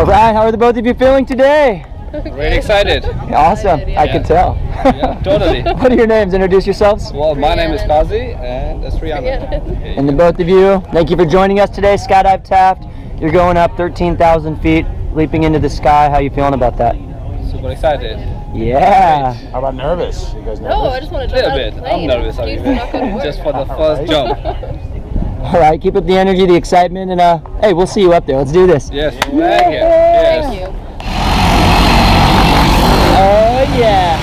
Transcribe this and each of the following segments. All right, how are the both of you feeling today? Okay. Really excited. Awesome, yeah. I can tell. Yeah, totally. What are your names? Introduce yourselves. Well, my name is Qazi and that's Rihanna. And the both of you, thank you for joining us today, Skydive Taft. You're going up 13,000 feet, leaping into the sky. How are you feeling about that? Super excited. Yeah. How about nervous? You guys nervous? No, I just want to jump out of the plane. I'm nervous. Just for the first jump. All right, keep up the energy, the excitement, and hey, we'll see you up there. Let's do this. Yes. Thank you. Yes. Thank you. Oh yeah.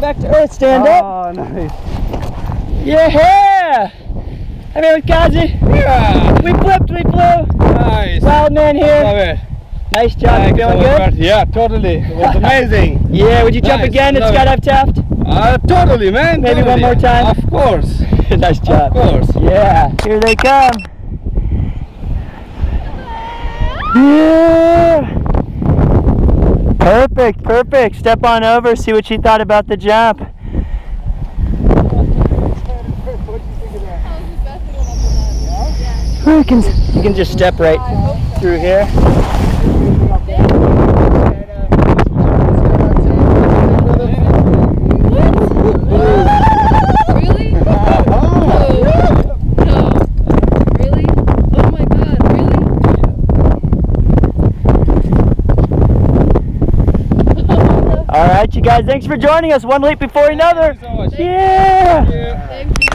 Back to earth, stand up. Oh, nice. Yeah! I'm here with Qazi. Yeah. We flipped, we flew. Nice. Wild man here. Love it. Nice job. Thanks. You feeling good? Yeah, totally. It was amazing. Yeah, would you jump again at Skydive Taft? Totally, man. Maybe one more time? Of course. Nice job. Of course. Yeah. Here they come. Yeah. Perfect, perfect. Step on over, see what she thought about the jump. You can just step right through here. All right. All right, you guys, thanks for joining us one leap before another. Thank you so much. Yeah. Thank you.